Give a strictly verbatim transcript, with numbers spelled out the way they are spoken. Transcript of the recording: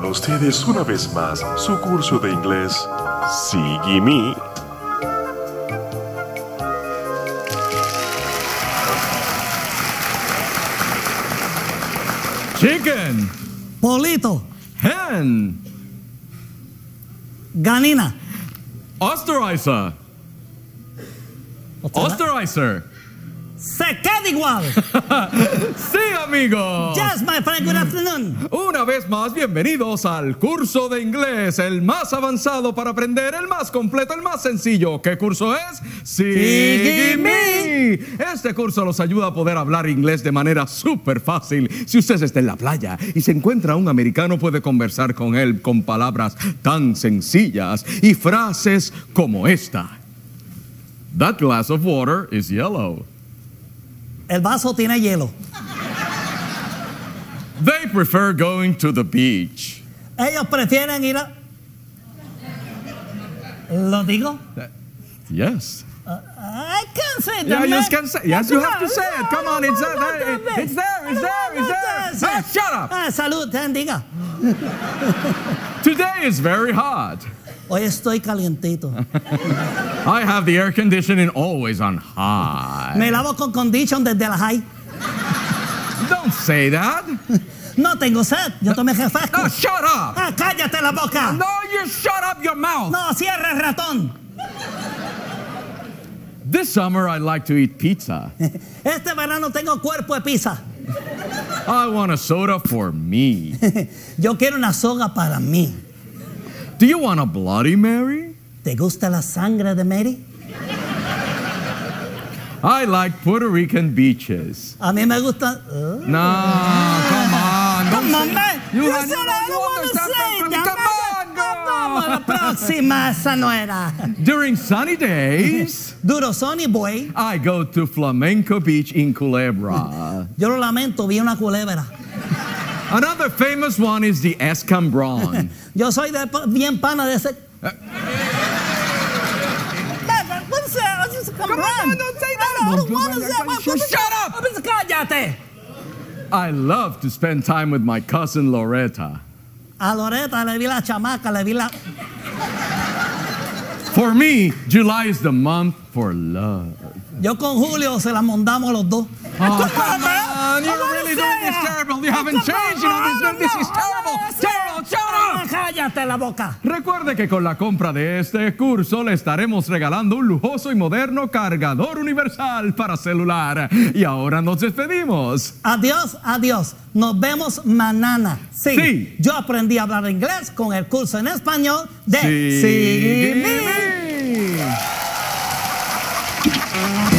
con ustedes una vez más su curso de inglés Sígueme. Chicken. Polito. Hen. Ganina. Osterizer. Osterizer. Se queda igual. Sí, amigo. Yes, my friend, good afternoon. Una vez más, bienvenidos al curso de inglés, el más avanzado para aprender, el más completo, el más sencillo. ¿Qué curso es? Sígueme. Este curso los ayuda a poder hablar inglés de manera súper fácil. Si usted está en la playa y se encuentra un americano, puede conversar con él con palabras tan sencillas y frases como esta. That glass of water is yellow. El vaso tiene hielo. They prefer going to the beach. Ellos prefieren ir a... ¿Lo digo? Uh, yes. Uh, I can't say that. Yeah, you can say. Yes, you have to say it. Come on, it's there. It's there. It's there. It's there. Shut up. Salud, diga. Today is very hot. Hoy estoy calientito. I have the air conditioning always on high. Me lavo con condition desde la high. Don't say that. No tengo sed. Yo tomé refresco. No, shut up. Ah, cállate la boca. No, you shut up your mouth. No, cierra el ratón. This summer I like to eat pizza. Este verano tengo cuerpo de pizza. I want a soda for me. Yo quiero una soda para mí. Do you want a Bloody Mary? ¿Te gusta la sangre de Mary? I like Puerto Rican beaches. A mí me gusta... Uh, no, uh, come on. Come on, man. You, you said I don't want to say that. Come on, girl. Próxima, esa no era. During sunny days... Duro sunny, boy. I go to Flamenco Beach in Culebra. Yo lo lamento, vi una culebra. Another famous one is the Escambrón. Yo soy de bien pana de ese. Uh, What's Escambrón? Don't say that. I don't want to say that. Shut up! Cállate. I love to spend time with my cousin Loretta. A Loretta le vi la chamaca, le vi la. For me, July is the month for love. Yo con Julio se la mandamos los dos. Oh, come on, you're really doing this terrible. You haven't changed, you know, this is terrible, terrible, terrible. Cállate la boca. Recuerde que con la compra de este curso le estaremos regalando un lujoso y moderno cargador universal para celular. Y ahora nos despedimos. Adiós, adiós. Nos vemos mañana. Sí, sí. Yo aprendí a hablar inglés con el curso en español de Sígueme.